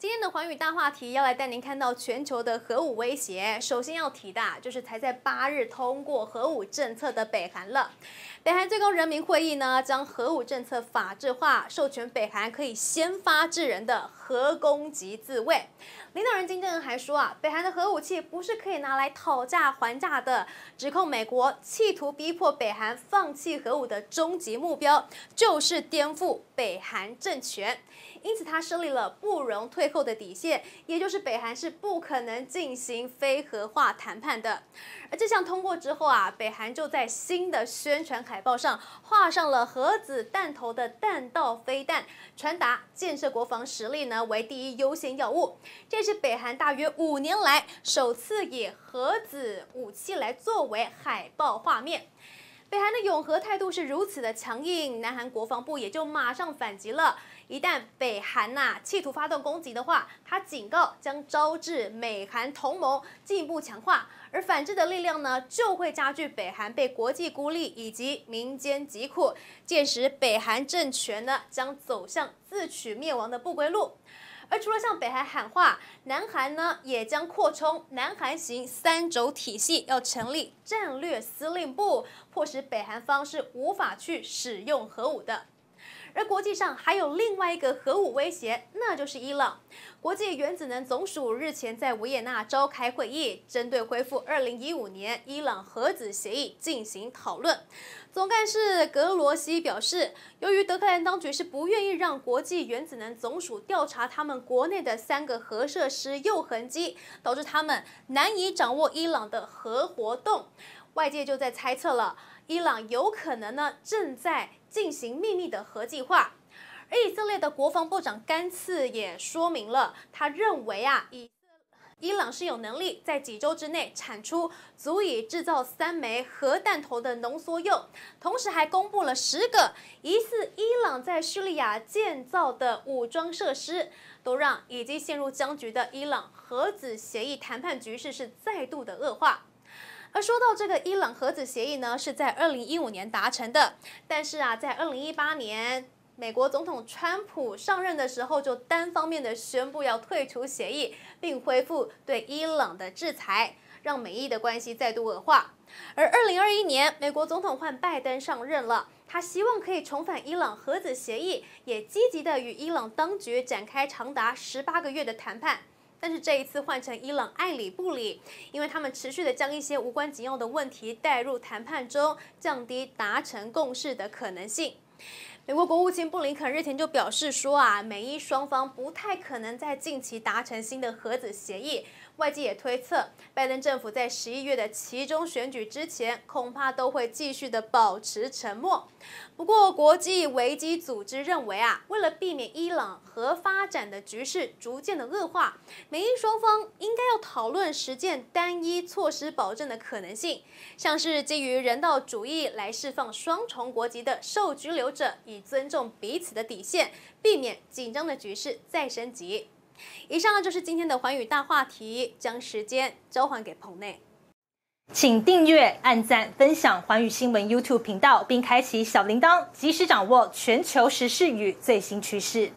今天的寰宇大话题要来带您看到全球的核武威胁。首先要提的就是才在8日通过核武政策的北韩了。北韩最高人民会议呢，将核武政策法制化，授权北韩可以先发制人的核攻击自卫。领导人金正恩还说北韩的核武器不是可以拿来讨价还价的，指控美国企图逼迫北韩放弃核武的终极目标就是颠覆北韩政权。 因此，他设立了不容退后的底线，也就是北韩是不可能进行非核化谈判的。而这项通过之后北韩就在新的宣传海报上画上了核子弹头的弹道飞弹，传达建设国防实力呢为第一优先要务。这是北韩大约5年来首次以核子武器来作为海报画面。 北韩的拥核态度是如此的强硬，南韩国防部也就马上反击了。一旦北韩企图发动攻击的话，他警告将招致美韩同盟进一步强化，而反制的力量呢就会加剧北韩被国际孤立以及民间疾苦，届时北韩政权呢将走向自取灭亡的不归路。 而除了向北韩喊话，南韩呢也将扩充南韩型3轴体系，要成立战略司令部，迫使北韩方是无法去使用核武的。 而国际上还有另外一个核武威胁，那就是伊朗。国际原子能总署日前在维也纳召开会议，针对恢复2015年伊朗核子协议进行讨论。总干事格罗西表示，由于德黑兰当局是不愿意让国际原子能总署调查他们国内的3个核设施铀痕迹，导致他们难以掌握伊朗的核活动。外界就在猜测了，伊朗有可能呢正在 进行秘密的核计划，而以色列的国防部长甘茨也说明了，他认为伊朗是有能力在几周之内产出足以制造3枚核弹头的浓缩铀，同时还公布了10个疑似伊朗在叙利亚建造的武装设施，都让已经陷入僵局的伊朗核子协议谈判局势是再度的恶化。 而说到这个伊朗核子协议呢，是在2015年达成的，但是在2018年，美国总统川普上任的时候就单方面的宣布要退出协议，并恢复对伊朗的制裁，让美伊的关系再度恶化。而2021年，美国总统换拜登上任了，他希望可以重返伊朗核子协议，也积极的与伊朗当局展开长达18个月的谈判。 但是这一次换成伊朗爱理不理，因为他们持续的将一些无关紧要的问题带入谈判中，降低达成共识的可能性。美国国务卿布林肯日前就表示说美伊双方不太可能在近期达成新的核子协议。外界也推测，拜登政府在11月的期中选举之前，恐怕都会继续的保持沉默。不过，国际危机组织认为为了避免伊朗核发展的局势逐渐的恶化，美伊双方应该要讨论实践单一措施保证的可能性，像是基于人道主义来释放双重国籍的受拘留者，以尊重彼此的底线，避免紧张的局势再升级。 以上就是今天的寰宇大话题，将时间交还给棚内，请订阅、按赞、分享寰宇新闻 YouTube 频道，并开启小铃铛，及时掌握全球时事与最新趋势。